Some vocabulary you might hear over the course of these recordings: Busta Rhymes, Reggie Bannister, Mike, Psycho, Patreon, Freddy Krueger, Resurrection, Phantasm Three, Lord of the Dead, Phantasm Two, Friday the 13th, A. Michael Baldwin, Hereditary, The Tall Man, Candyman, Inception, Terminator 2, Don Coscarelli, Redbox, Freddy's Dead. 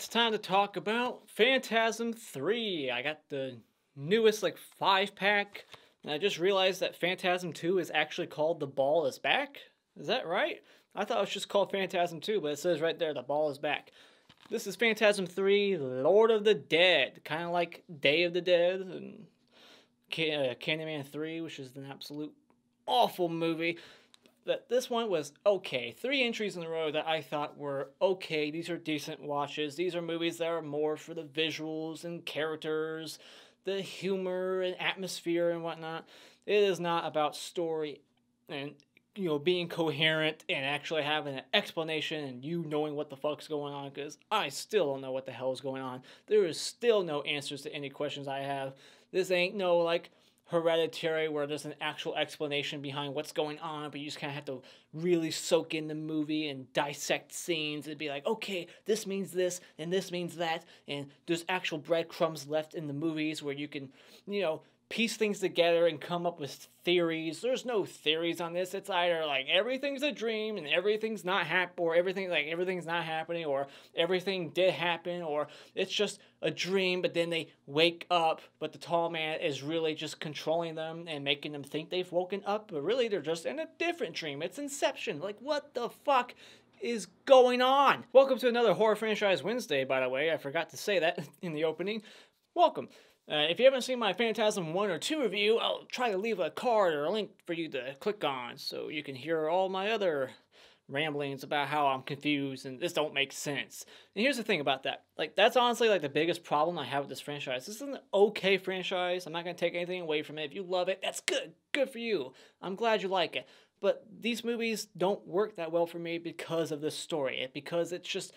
it's time to talk about Phantasm 3. I got the newest, like, 5-pack, and I just realized that Phantasm 2 is actually called The Ball Is Back. Is that right? I thought it was just called Phantasm 2, but it says right there, The Ball Is Back. This is Phantasm 3, Lord of the Dead. Kind of like Day of the Dead and Candyman 3, which is an absolute awful movie. But this one was okay. 3 entries in a row that I thought were okay. These are decent watches. These are movies that are more for the visuals and characters, the humor and atmosphere and whatnot. It is not about story and, you know, being coherent and actually having an explanation and you knowing what the fuck's going on, because I still don't know what the hell's going on. There is still no answers to any questions I have. This ain't no, like, Hereditary where there's an actual explanation behind what's going on, but you just kind of have to really soak in the movie and dissect scenes and be like, okay, this means this and this means that, and there's actual breadcrumbs left in the movies where you can, you know, piece things together and come up with theories. There's no theories on this. It's either like everything's a dream and everything's not happening, or everything's not happening, or everything did happen, or it's just a dream, but then they wake up, but the tall man is really just controlling them and making them think they've woken up, but really they're just in a different dream. It's Inception. Like, what the fuck is going on? Welcome to another Horror Franchise Wednesday, by the way. I forgot to say that in the opening. Welcome. If you haven't seen my Phantasm 1 or 2 review, I'll try to leave a card or a link for you to click on so you can hear all my other ramblings about how I'm confused and this don't make sense. And here's the thing about that. Like, that's honestly, like, the biggest problem I have with this franchise. This is an okay franchise. I'm not going to take anything away from it. If you love it, that's good. Good for you. I'm glad you like it. But these movies don't work that well for me because of this story. Because it's just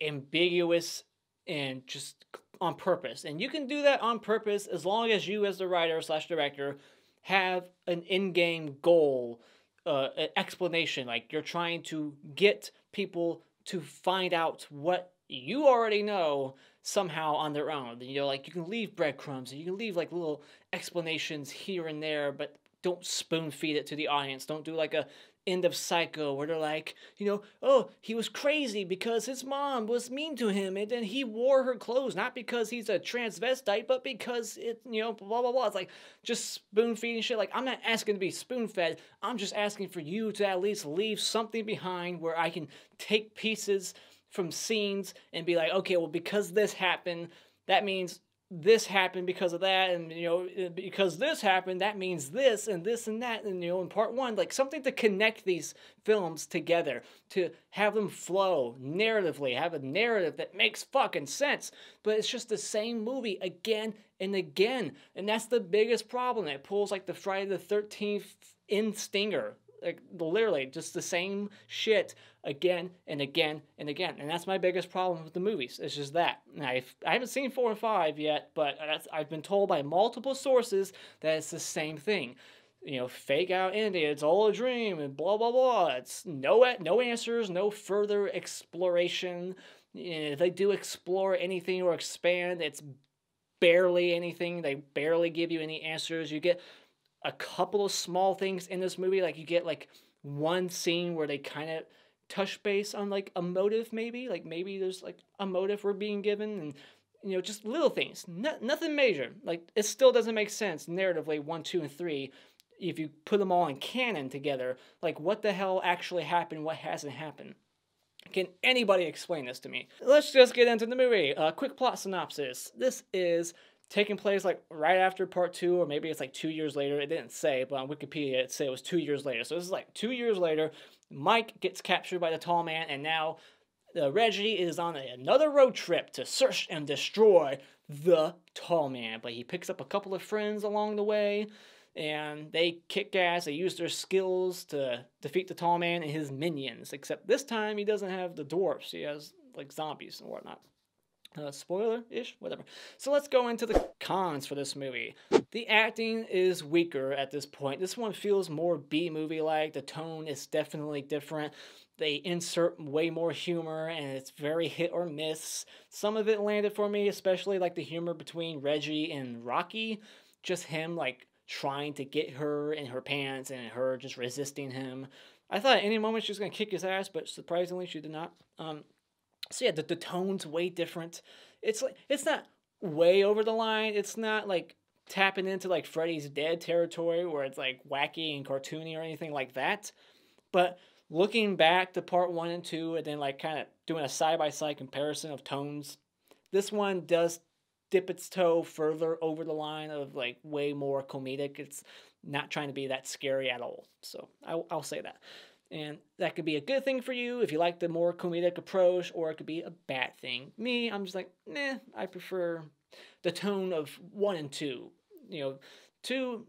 ambiguous and just on purpose. And you can do that on purpose as long as you, as the writer slash director, have an in-game goal, an explanation. Like, you're trying to get people to find out what you already know somehow on their own. You know, like, you can leave breadcrumbs and you can leave, like, little explanations here and there, but don't spoon feed it to the audience. Don't do like a end of Psycho where they're like, you know, oh, he was crazy because his mom was mean to him and then he wore her clothes, not because he's a transvestite, but because it, you know, blah, blah, blah. It's like just spoon feeding shit. Like, I'm not asking to be spoon fed. I'm just asking for you to at least leave something behind where I can take pieces from scenes and be like, okay, well, because this happened, that means this happened because of that, and, you know, because this happened, that means this and this and that, and, you know, in part one, like, something to connect these films together, to have them flow narratively, have a narrative that makes fucking sense. But it's just the same movie again and again, and that's the biggest problem. It pulls, like, the Friday the 13th in stinger. Like, literally, just the same shit again and again and again. And that's my biggest problem with the movies. It's just that. And I haven't seen 4 and 5 yet, but that's, I've been told by multiple sources that it's the same thing. You know, fake out ending, it's all a dream, and blah, blah, blah. It's no answers, no further exploration. You know, if they do explore anything or expand, it's barely anything. They barely give you any answers. You get a couple of small things in this movie, like you get like one scene where they kind of touch base on like a motive, maybe there's like a motive we're being given, and, you know, just little things, nothing major. Like, it still doesn't make sense narratively, 1, 2, and 3, if you put them all in canon together. Like, what the hell actually happened, what hasn't happened? Can anybody explain this to me? Let's just get into the movie. Quick plot synopsis. This is taking place like right after part 2, or maybe it's like 2 years later. It didn't say, but on Wikipedia it said it was 2 years later. So this is like 2 years later. Mike gets captured by the tall man, and now Reggie is on another road trip to search and destroy the tall man. But he picks up a couple of friends along the way, and they kick ass. They use their skills to defeat the tall man and his minions. Except this time he doesn't have the dwarfs. He has like zombies and whatnot. Spoiler-ish? Whatever. So let's go into the cons for this movie. The acting is weaker at this point. This one feels more B-movie-like. The tone is definitely different. They insert way more humor, and it's very hit or miss. Some of it landed for me, especially like the humor between Reggie and Rocky. Just him, like, trying to get her in her pants and her just resisting him. I thought at any moment she was going to kick his ass, but surprisingly she did not. So yeah, the tone's way different. It's like, it's not way over the line. It's not like tapping into like Freddy's Dead territory where it's like wacky and cartoony or anything like that. But looking back to part 1 and 2 and then like kind of doing a side-by-side comparison of tones, this one does dip its toe further over the line of like way more comedic. It's not trying to be that scary at all. So I'll say that. And that could be a good thing for you if you like the more comedic approach, or it could be a bad thing. Me, I'm just like, nah, I prefer the tone of 1 and 2. You know, 2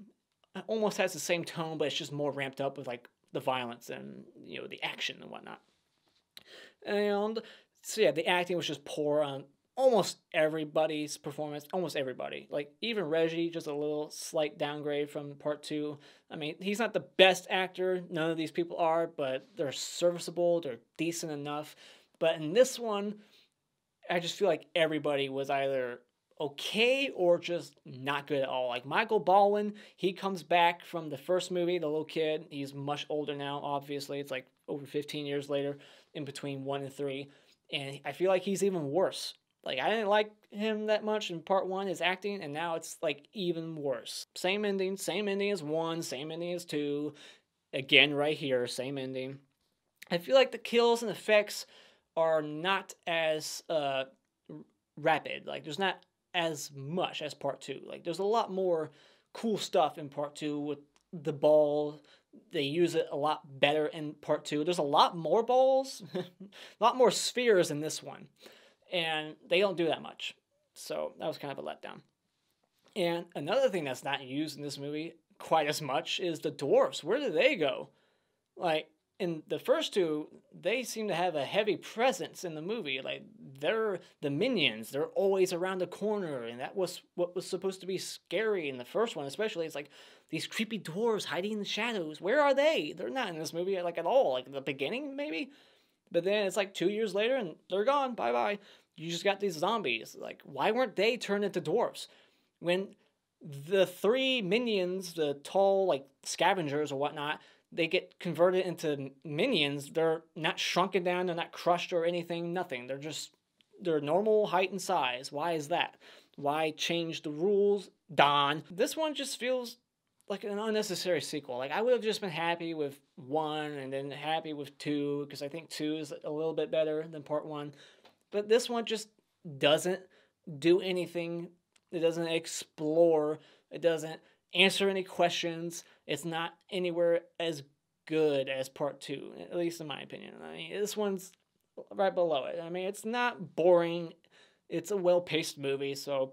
almost has the same tone, but it's just more ramped up with like the violence and, you know, the action and whatnot. And so yeah, the acting was just poor on almost everybody's performance, almost everybody. Like, even Reggie, just a little slight downgrade from part 2. I mean, he's not the best actor. None of these people are, but they're serviceable. They're decent enough. But in this one, I just feel like everybody was either okay or just not good at all. Like, Michael Baldwin, he comes back from the first movie, the little kid. He's much older now, obviously. It's like over 15 years later in between 1 and 3. And I feel like he's even worse. Like, I didn't like him that much in part 1, his acting, and now it's, like, even worse. Same ending as 1, same ending as 2. Again, right here, same ending. I feel like the kills and effects are not as rapid. Like, there's not as much as part 2. Like, there's a lot more cool stuff in part 2 with the ball. They use it a lot better in part 2. There's a lot more balls, a lot more spheres in this one. And they don't do that much. So that was kind of a letdown. And another thing that's not used in this movie quite as much is the dwarves. Where did they go? Like, in the first 2, they seem to have a heavy presence in the movie. Like, they're the minions. They're always around the corner. And that was what was supposed to be scary in the first one, especially. It's like, these creepy dwarves hiding in the shadows. Where are they? They're not in this movie, like, at all. Like, in the beginning, maybe? But then it's like 2 years later, and they're gone. Bye-bye. You just got these zombies. Like, why weren't they turned into dwarves? When the 3 minions, the tall, like, scavengers or whatnot, they get converted into minions. They're not shrunken down. They're not crushed or anything. Nothing. They're just, they're normal height and size. Why is that? Why change the rules? Don. This one just feels like an unnecessary sequel. Like, I would have just been happy with 1 and then happy with 2, because I think 2 is a little bit better than part 1. But this one just doesn't do anything. It doesn't explore. It doesn't answer any questions. It's not anywhere as good as part 2, at least in my opinion. I mean, this one's right below it. I mean, it's not boring. It's a well-paced movie, so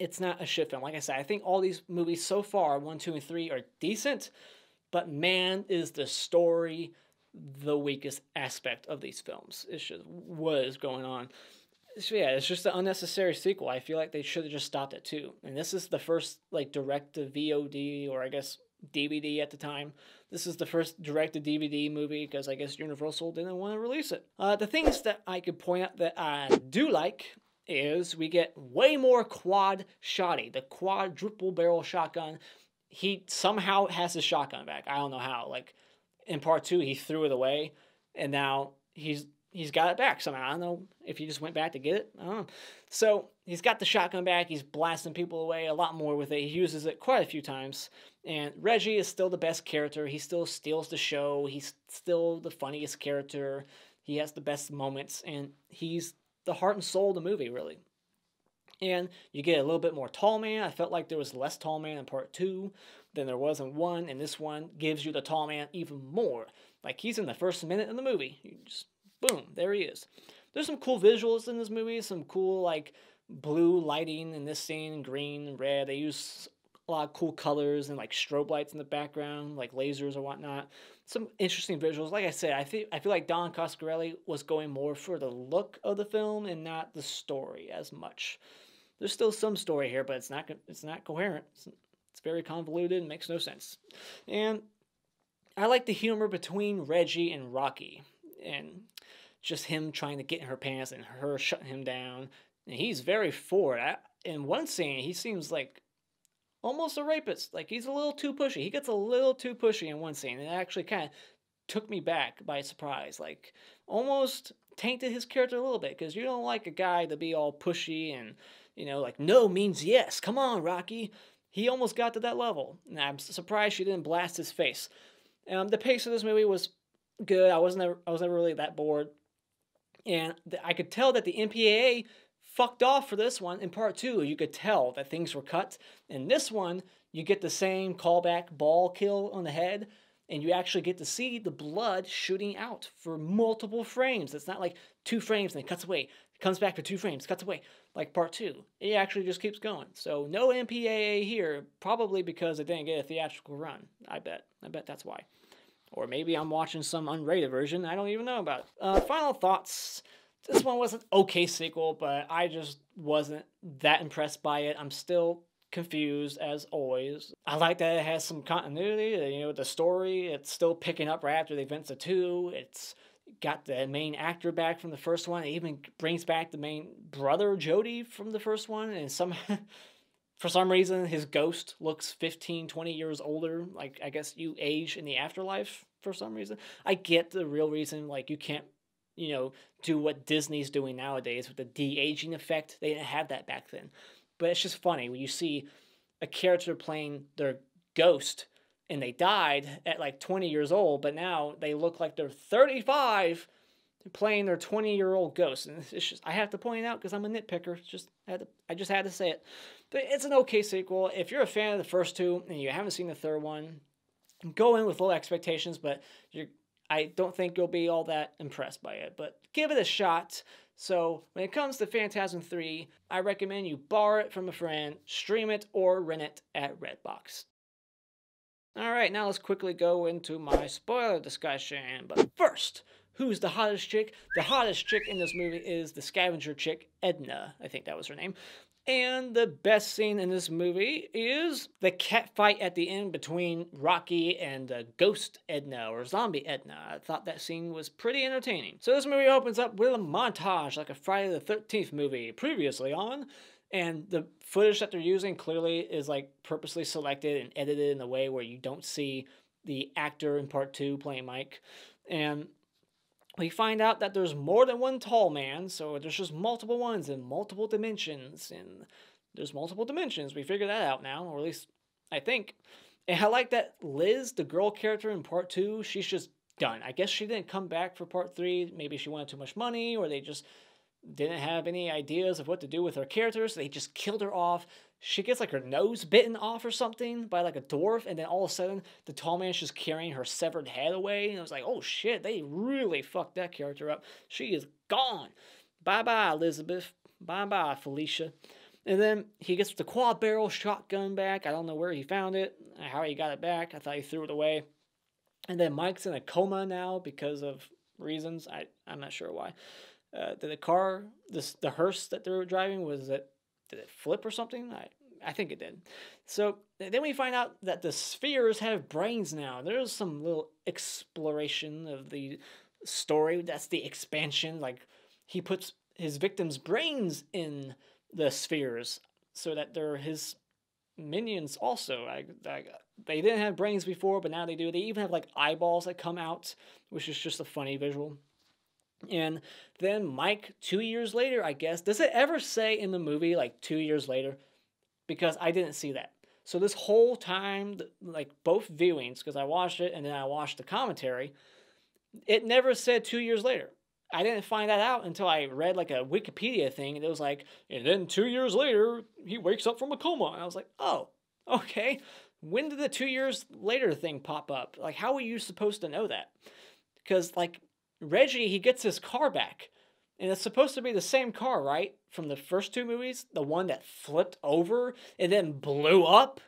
it's not a shit film. Like I said, I think all these movies so far, 1, 2, and 3, are decent, but man, is the story the weakest aspect of these films. It's just, what is going on? So yeah, it's just an unnecessary sequel. I feel like they should have just stopped at 2. And this is the first, like, direct-to-VOD, or I guess DVD at the time. This is the first direct-to-DVD movie, because I guess Universal didn't want to release it. The things that I could point out that I do like is we get way more quad shotty, the quadruple barrel shotgun. He somehow has his shotgun back. I don't know how. Like, in part 2, he threw it away, and now he's got it back somehow. I don't know if he just went back to get it. I don't know. So he's got the shotgun back. He's blasting people away a lot more with it. He uses it quite a few times. And Reggie is still the best character. He still steals the show. He's still the funniest character. He has the best moments, and he's the heart and soul of the movie, really. And you get a little bit more Tall Man. I felt like there was less Tall Man in part 2 than there was in 1, and this one gives you the Tall Man even more. Like, he's in the first minute of the movie. You just, boom, there he is. There's some cool visuals in this movie, some cool, like, blue lighting in this scene, green and red. They use a lot of cool colors and, like, strobe lights in the background, like lasers or whatnot. Some interesting visuals. Like I said, I feel like Don Coscarelli was going more for the look of the film and not the story as much. There's still some story here, but it's not coherent. It's very convoluted and makes no sense. And I like the humor between Reggie and Rocky, and just him trying to get in her pants and her shutting him down. And he's very forward. In one scene, he seems like almost a rapist. Like, he's a little too pushy. He gets a little too pushy in one scene. And it actually kind of took me back by surprise. Like, almost tainted his character a little bit, because you don't like a guy to be all pushy and, you know, like, no means yes, come on, Rocky. He almost got to that level, and I'm surprised she didn't blast his face. The pace of this movie was good. I was never really that bored, and I could tell that the MPAA fucked off for this one. In part two, you could tell that things were cut. In this one, you get the same callback ball kill on the head, and you actually get to see the blood shooting out for multiple frames. It's not like 2 frames and it cuts away. It comes back for 2 frames, cuts away, like part two. It actually just keeps going. So no MPAA here, probably because it didn't get a theatrical run. I bet that's why. Or maybe I'm watching some unrated version. I don't even know about it. Final thoughts. This one was an okay sequel, but I just wasn't that impressed by it. I'm still confused, as always. I like that it has some continuity, you know, the story. It's still picking up right after the events of 2. It's got the main actor back from the first one. It even brings back the main brother, Jody, from the first one. And for some reason, his ghost looks 15, 20 years older. Like, I guess you age in the afterlife for some reason. I get the real reason, like, you can't, you know, do what Disney's doing nowadays with the de-aging effect. They didn't have that back then. But it's just funny when you see a character playing their ghost and they died at like 20 years old, but now they look like they're 35 playing their 20-year-old ghost. And it's just, I have to point it out because I'm a nitpicker. I just had to say it. But it's an okay sequel. If you're a fan of the first two and you haven't seen the third one, go in with low expectations, but I don't think you'll be all that impressed by it, but give it a shot. So when it comes to Phantasm 3, I recommend you borrow it from a friend, stream it, or rent it at Redbox. Alright, now let's quickly go into my spoiler discussion. But first, who's the hottest chick? The hottest chick in this movie is the scavenger chick, Edna. I think that was her name. And the best scene in this movie is the cat fight at the end between Rocky and Ghost Edna, or Zombie Edna. I thought that scene was pretty entertaining. So this movie opens up with a montage, like a Friday the 13th movie previously on. And the footage that they're using clearly is like purposely selected and edited in a way where you don't see the actor in part two playing Mike. And we find out that there's more than one tall man, so there's just multiple ones in multiple dimensions, and there's multiple dimensions. We figure that out now, or at least I think. And I like that Liz, the girl character in part two, she's just done. I guess she didn't come back for part three. Maybe she wanted too much money, or they just didn't have any ideas of what to do with her character, so they just killed her off. She gets like her nose bitten off or something by like a dwarf, and then all of a sudden the tall man's just carrying her severed head away, and I was like, oh shit, they really fucked that character up. She is gone. Bye-bye, Elizabeth. Bye-bye, Felicia. And then he gets the quad barrel shotgun back. I don't know where he found it, how he got it back. I thought he threw it away. And then Mike's in a coma now because of reasons. I'm not sure why. The hearse that they were driving, did it flip or something? I think it did. So then we find out that the spheres have brains now. There's some little exploration of the story. That's the expansion. Like, he puts his victims' brains in the spheres so that they're his minions also. They didn't have brains before, but now they do. They even have, like, eyeballs that come out, which is just a funny visual. And then Mike, 2 years later, I guess. Does it ever say in the movie, like, 2 years later? Because I didn't see that. So this whole time, like, both viewings, because I watched it and then I watched the commentary, it never said 2 years later. I didn't find that out until I read, like, a Wikipedia thing, and it was like, and then 2 years later, he wakes up from a coma. And I was like, oh, okay. When did the 2 years later thing pop up? Like, how were you supposed to know that? Because, like, Reggie, he gets his car back, and it's supposed to be the same car, right, from the first two movies, the one that flipped over and then blew up,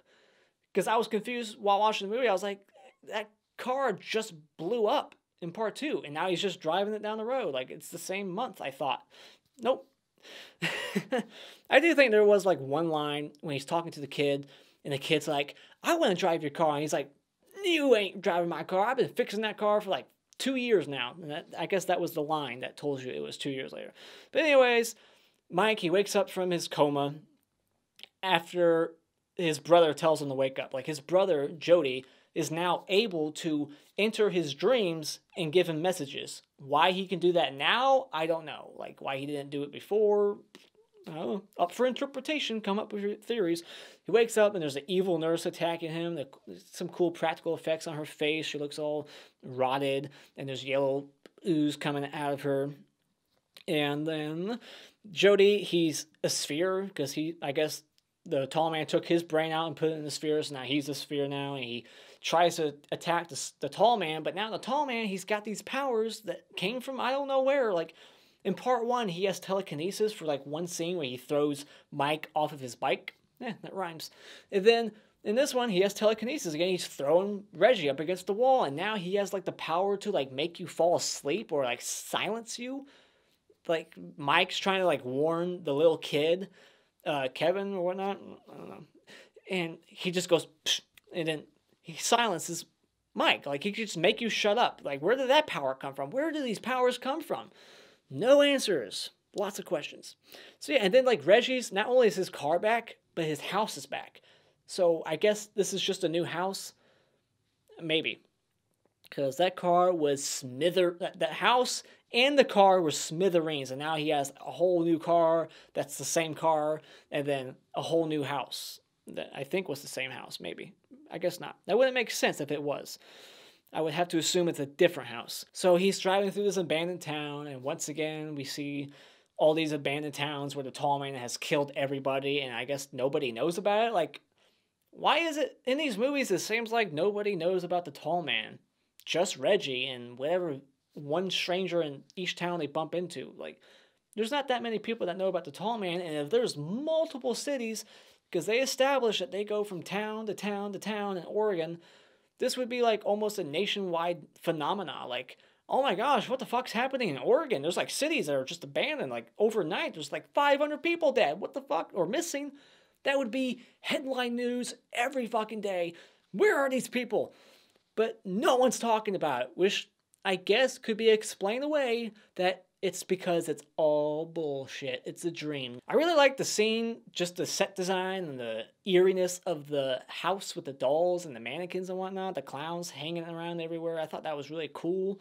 because I was confused while watching the movie. I was like, that car just blew up in part two, and now he's just driving it down the road, like, it's the same month, I thought. Nope. I do think there was, like, one line when he's talking to the kid, and the kid's like, I want to drive your car, and he's like, you ain't driving my car, I've been fixing that car for, like, 2 years now. And I guess that was the line that told you it was 2 years later. But anyways, Mike, he wakes up from his coma after his brother tells him to wake up. Like, his brother, Jody, is now able to enter his dreams and give him messages. Why he can do that now, I don't know. Like, why he didn't do it before, I don't know. Up for interpretation, come up with your theories. He wakes up and there's an evil nurse attacking him. There's some cool practical effects on her face. She looks all rotted and there's yellow ooze coming out of her. And then Jody, he's a sphere because he, I guess, the tall man took his brain out and put it in the sphere, so now he's a sphere now, and he tries to attack the tall man, but now the tall man, he's got these powers that came from I don't know where. Like, in part one, he has telekinesis for, like, one scene where he throws Mike off of his bike. Yeah, that rhymes. And then in this one, he has telekinesis. Again, he's throwing Reggie up against the wall, and now he has, like, the power to, like, make you fall asleep or, like, silence you. Like, Mike's trying to, like, warn the little kid, Kevin or whatnot, I don't know. And he just goes, psh, and then he silences Mike. Like, he could just make you shut up. Like, where did that power come from? Where do these powers come from? No answers. Lots of questions. So, yeah, and then, like, Reggie's, not only is his car back, but his house is back. So, I guess this is just a new house? Maybe. Because that car was that house and the car were smithereens, and now he has a whole new car that's the same car, and then a whole new house that I think was the same house, maybe. I guess not. That wouldn't make sense if it was. I would have to assume it's a different house. So he's driving through this abandoned town, and once again, we see all these abandoned towns where the tall man has killed everybody, and I guess nobody knows about it. Like, why is it in these movies it seems like nobody knows about the tall man? Just Reggie and whatever one stranger in each town they bump into. Like, there's not that many people that know about the tall man, and if there's multiple cities, because they establish that they go from town to town to town in Oregon, this would be like almost a nationwide phenomena. Like, oh my gosh, what the fuck's happening in Oregon? There's like cities that are just abandoned. Like, overnight, there's like 500 people dead. What the fuck? Or missing. That would be headline news every fucking day. Where are these people? But no one's talking about it, which I guess could be explained away that it's because it's all bullshit. It's a dream. I really like the scene, just the set design and the eeriness of the house with the dolls and the mannequins and whatnot, the clowns hanging around everywhere. I thought that was really cool.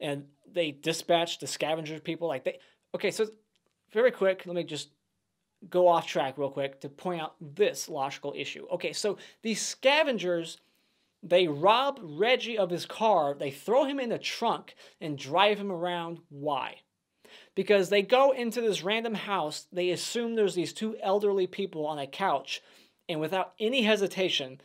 And they dispatched the scavenger people. Like, they, okay, so very quick, let me just go off track real quick to point out this logical issue. Okay, so these scavengers, they rob Reggie of his car, they throw him in the trunk, and drive him around. Why? Because they go into this random house, they assume there's these two elderly people on a couch, and without any hesitation,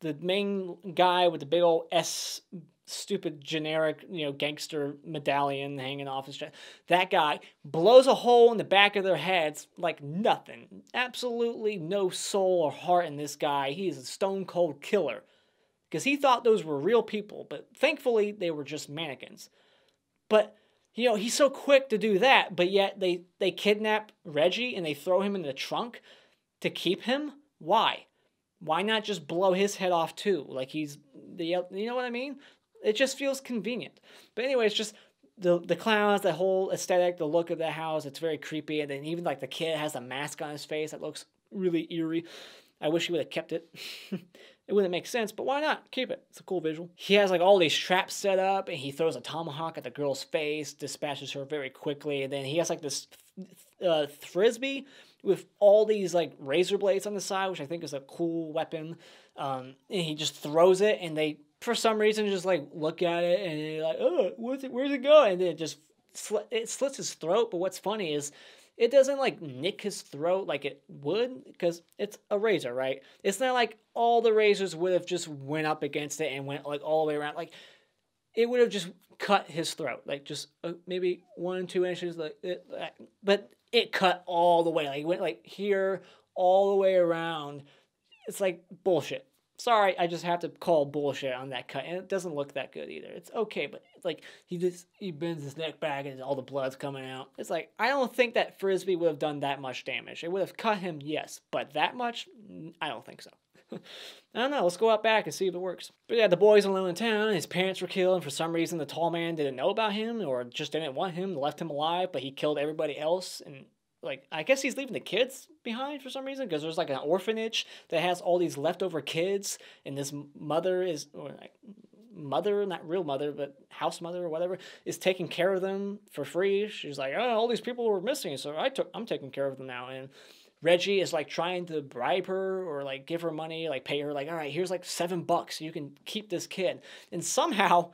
the main guy with the big old S, stupid generic, you know, gangster medallion hanging off his chest, that guy blows a hole in the back of their heads like nothing. Absolutely no soul or heart in this guy. He is a stone cold killer. Because he thought those were real people, but thankfully they were just mannequins. But, you know, he's so quick to do that, but yet they kidnap Reggie and they throw him in the trunk to keep him? Why? Why not just blow his head off too? Like, he's, you know what I mean? It just feels convenient. But anyway, it's just the clowns, the whole aesthetic, the look of the house, it's very creepy. And then even, like, the kid has a mask on his face that looks really eerie. I wish he would have kept it. It wouldn't make sense, but why not? Keep it. It's a cool visual. He has, like, all these traps set up, and he throws a tomahawk at the girl's face, dispatches her very quickly, and then he has, like, this frisbee with all these, like, razor blades on the side, which I think is a cool weapon, and he just throws it, and they, for some reason, just, like, look at it, and they're like, oh, where's it going? And then it just slits his throat, but what's funny is, it doesn't, like, nick his throat like it would, because it's a razor, right? It's not like all the razors would have just went up against it and went, like, all the way around. Like, it would have just cut his throat, like, just maybe 1 or 2 inches, like, but it cut all the way. Like, it went, like, here, all the way around. It's, like, bullshit. Sorry, I just have to call bullshit on that cut, and it doesn't look that good either. It's okay, but, like, he bends his neck back and all the blood's coming out. It's like, I don't think that frisbee would have done that much damage. It would have cut him, yes, but that much? I don't think so. I don't know, let's go out back and see if it works. But yeah, the boy's alone in town, his parents were killed, and for some reason the tall man didn't know about him, or just didn't want him, left him alive, but he killed everybody else, and like, I guess he's leaving the kids behind for some reason, because there's like an orphanage that has all these leftover kids, and this mother is, or like, mother, not real mother, but house mother or whatever, is taking care of them for free. She's like, oh, all these people were missing, so I'm taking care of them now. And Reggie is like trying to bribe her or like give her money, like pay her, like, all right, here's like $7, you can keep this kid. And somehow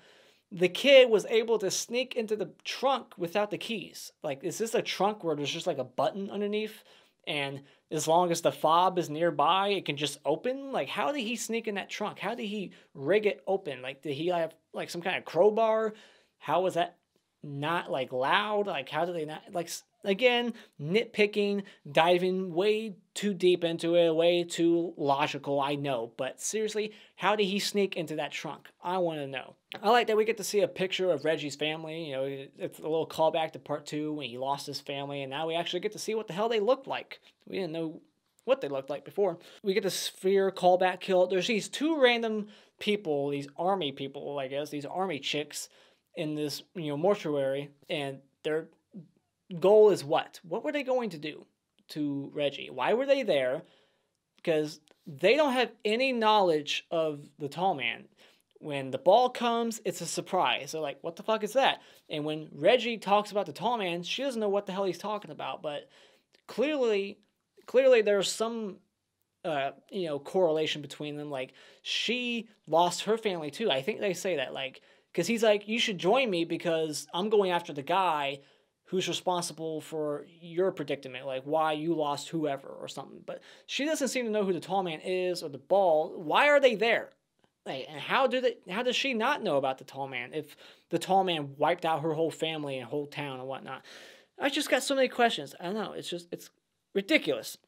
the kid was able to sneak into the trunk without the keys. Like, is this a trunk where there's just like a button underneath, and as long as the fob is nearby, it can just open? Like, how did he sneak in that trunk? How did he rig it open? Like, did he have like some kind of crowbar? How was that not like loud? Like, how did they not, like, again, nitpicking, diving way too deep into it, way too logical, I know. But seriously, how did he sneak into that trunk? I want to know. I like that we get to see a picture of Reggie's family. You know, it's a little callback to Part 2 when he lost his family, and now we actually get to see what the hell they looked like. We didn't know what they looked like before. We get the sphere callback kill. There's these two random people, these army people, I guess, these army chicks in this, you know, mortuary, and they're... goal is what? What were they going to do to Reggie? Why were they there? Because they don't have any knowledge of the Tall Man. When the ball comes, it's a surprise. They're like, what the fuck is that? And when Reggie talks about the Tall Man, she doesn't know what the hell he's talking about. But clearly there's some you know, correlation between them. Like, she lost her family too. I think they say that, like, because he's like, you should join me because I'm going after the guy who's responsible for your predicament, like why you lost whoever or something. But she doesn't seem to know who the Tall Man is or the ball. Why are they there? Like, and how does she not know about the Tall Man if the Tall Man wiped out her whole family and whole town and whatnot? I just got so many questions. I don't know. It's just, it's ridiculous.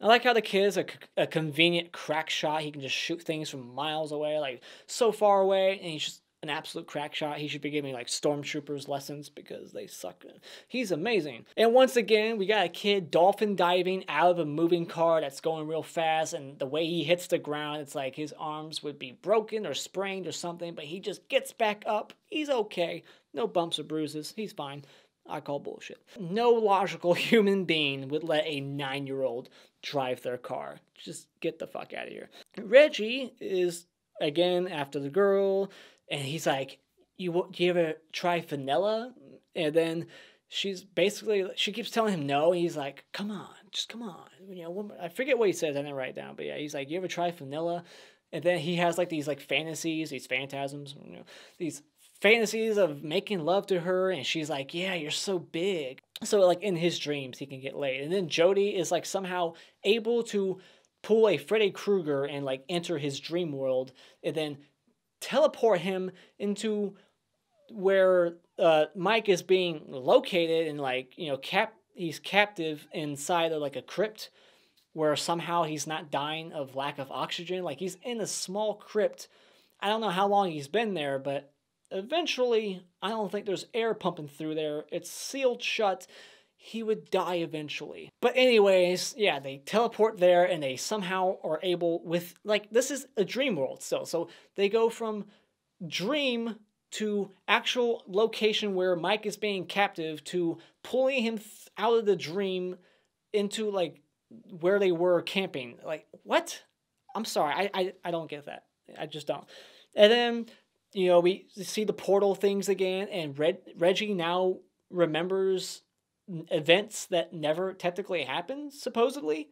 I like how the kid is a convenient crack shot. He can just shoot things from miles away, like so far away, and he's just an absolute crack shot. He should be giving like stormtroopers lessons because they suck. He's amazing. And once again, we got a kid dolphin diving out of a moving car that's going real fast, and the way he hits the ground, it's like his arms would be broken or sprained or something, but he just gets back up. He's okay. No bumps or bruises. He's fine. I call bullshit. No logical human being would let a 9-year-old drive their car. Just get the fuck out of here. Reggie is again after the girl, and he's like, do you ever try vanilla? And then she's basically, she keeps telling him no. And he's like, come on, just come on. You know, I forget what he says. I didn't write it down. But yeah, he's like, you ever try vanilla? And then he has like these like fantasies, these phantasms, you know, these fantasies of making love to her. And she's like, yeah, you're so big. So like in his dreams, he can get laid. And then Jody is like somehow able to pull a Freddy Krueger and like enter his dream world. And then teleport him into where Mike is being located, and like, you know, he's captive inside of like a crypt where somehow he's not dying of lack of oxygen. Like, he's in a small crypt. I don't know how long he's been there, but eventually, I don't think there's air pumping through there. It's sealed shut. He would die eventually. But anyways, yeah, they teleport there, and they somehow are able with, like, this is a dream world still. So they go from dream to actual location where Mike is being captive to pulling him out of the dream into, like, where they were camping. Like, what? I'm sorry. I don't get that. I just don't. And then, you know, we see the portal things again, and Reggie now remembers events that never technically happened, supposedly.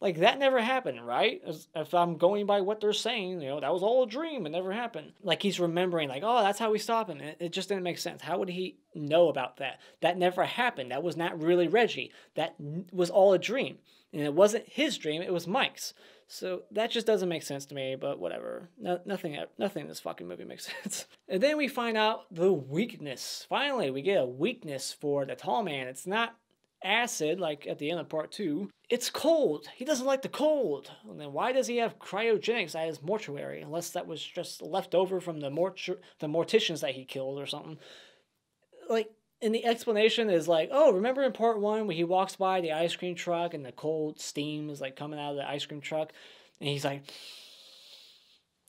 Like, that never happened, right? If I'm going by what they're saying, you know, that was all a dream. It never happened. Like, he's remembering, like, oh, that's how we stop him. It just didn't make sense. How would he know about that? That never happened. That was not really Reggie. That was all a dream. And it wasn't his dream. It was Mike's. So that just doesn't make sense to me, but whatever. No, nothing in this fucking movie makes sense. And then we find out the weakness. Finally, we get a weakness for the Tall Man. It's not acid, like at the end of Part 2. It's cold. He doesn't like the cold. And then why does he have cryogenics at his mortuary? Unless that was just left over from the morticians that he killed or something. Like, and the explanation is like, oh, remember in Part 1 when he walks by the ice cream truck and the cold steam is like coming out of the ice cream truck, and he's like,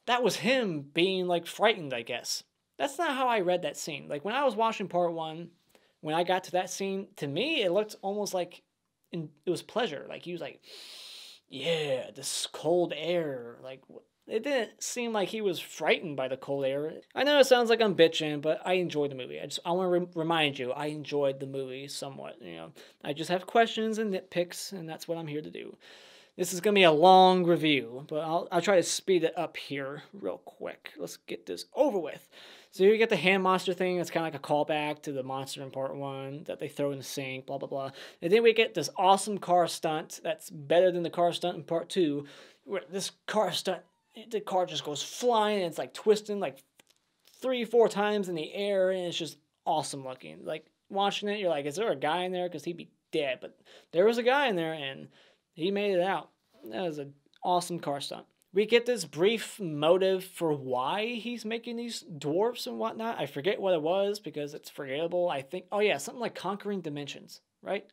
that was him being like frightened, I guess. That's not how I read that scene. Like, when I was watching Part 1, when I got to that scene, to me, it looked almost like it was pleasure. Like, he was like, yeah, this cold air. Like, it didn't seem like he was frightened by the cold air. I know it sounds like I'm bitching, but I enjoyed the movie. I want to remind you, I enjoyed the movie somewhat, you know. I just have questions and nitpicks, and that's what I'm here to do. This is going to be a long review, but I'll try to speed it up here real quick. Let's get this over with. So here you get the hand monster thing. It's kind of like a callback to the monster in part one that they throw in the sink, blah, blah, blah. And then we get this awesome car stunt that's better than the car stunt in part two, where this car stunt, the car just goes flying and it's like twisting like 3 or 4 times in the air, and it's just awesome looking. Like, watching it, you're like, is there a guy in there? Because he'd be dead. But there was a guy in there, and he made it out. That was an awesome car stunt. We get this brief motive for why he's making these dwarfs and whatnot. I forget what it was because it's forgettable. I think, oh yeah, something like conquering dimensions, right?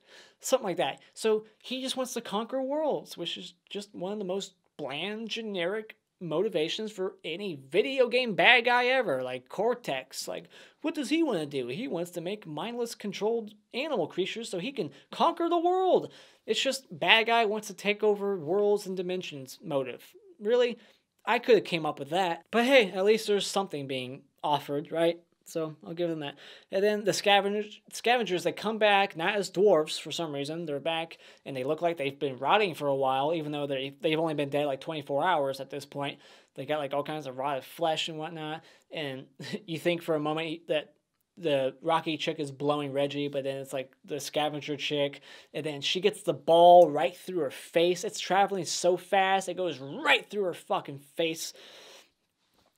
Something like that. So he just wants to conquer worlds, which is just one of the most bland, generic motivations for any video game bad guy ever. Like Cortex, like, what does he want to do? He wants to make mindless controlled animal creatures so he can conquer the world. It's just bad guy wants to take over worlds and dimensions motive. Really, I could have came up with that, but hey, at least there's something being offered, right? So I'll give them that. And then the scavengers, they come back, not as dwarves for some reason. They're back, and they look like they've been rotting for a while, even though they've only been dead like 24 hours at this point. They got like all kinds of rotted flesh and whatnot. And you think for a moment that the Rocky chick is blowing Reggie, but then it's like the scavenger chick, and then she gets the ball right through her face. It's traveling so fast, it goes right through her fucking face.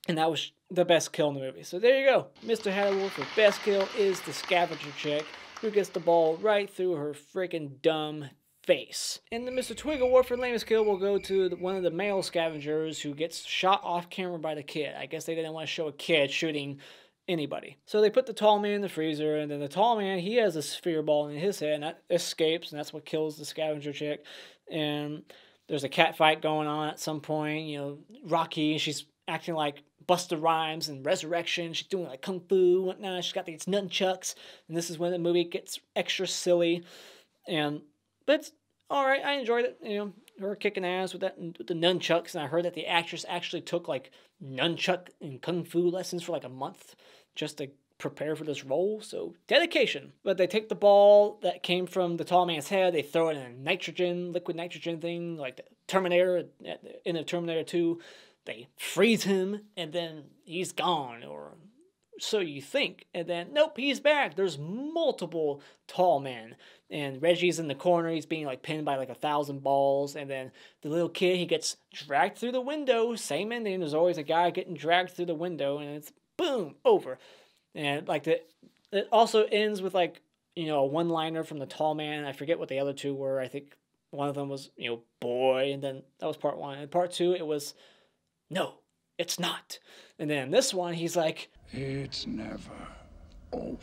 And that was the best kill in the movie. So there you go. Mr. Hatterwolf, the best kill is the scavenger chick who gets the ball right through her freaking dumb face. And the Mr. Twig Award for lamest kill will go to one of the male scavengers who gets shot off camera by the kid. I guess they didn't want to show a kid shooting anybody. So they put the tall man in the freezer, and then the tall man, he has a sphere ball in his head and that escapes, and that's what kills the scavenger chick. And there's a cat fight going on at some point. You know, Rocky, she's acting like Busta Rhymes and Resurrection. She's doing like kung fu and whatnot. She's got these nunchucks, and this is when the movie gets extra silly. And but it's all right. I enjoyed it. You know, her kicking ass with the nunchucks. And I heard that the actress actually took like nunchuck and kung fu lessons for like a month just to prepare for this role. So dedication. But they take the ball that came from the tall man's head. They throw it in a liquid nitrogen thing, like the Terminator at the end of Terminator 2. They freeze him, and then he's gone, or so you think. And then, nope, he's back. There's multiple tall men. And Reggie's in the corner. He's being, like, pinned by, like, 1,000 balls. And then the little kid, he gets dragged through the window. Same ending. There's always a guy getting dragged through the window, and it's, boom, over. And, like, it also ends with, like, you know, a one-liner from the tall man. I forget what the other two were. I think one of them was, you know, boy. And then that was part one. And part two, it was, no, it's not. And then this one, he's like, it's never over.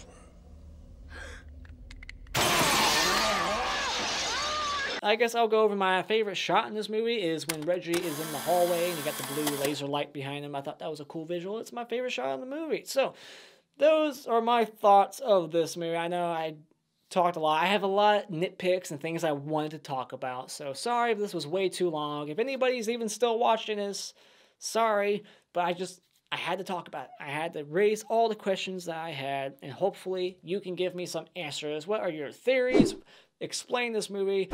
I guess I'll go over my favorite shot in this movie is when Reggie is in the hallway and you got the blue laser light behind him. I thought that was a cool visual. It's my favorite shot in the movie. So those are my thoughts of this movie. I know I talked a lot. I have a lot of nitpicks and things I wanted to talk about. So sorry if this was way too long. If anybody's even still watching this, sorry, but I had to talk about it. I had to raise all the questions that I had, and hopefully you can give me some answers. What are your theories? Explain this movie,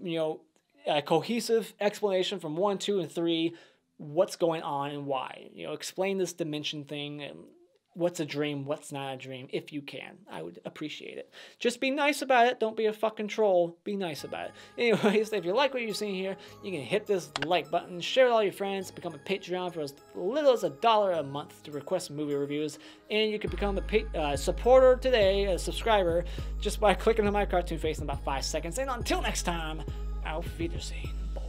you know, a cohesive explanation from 1, 2, and 3, what's going on and why. You know, explain this dimension thing, and what's a dream, what's not a dream, if you can. I would appreciate it. Just be nice about it. Don't be a fucking troll. Be nice about it. Anyways, if you like what you've seen here, you can hit this like button, share with all your friends, become a Patreon for as little as $1 a month to request movie reviews, and you can become a supporter today, a subscriber, just by clicking on my cartoon face in about 5 seconds. And until next time, auf Wiedersehen.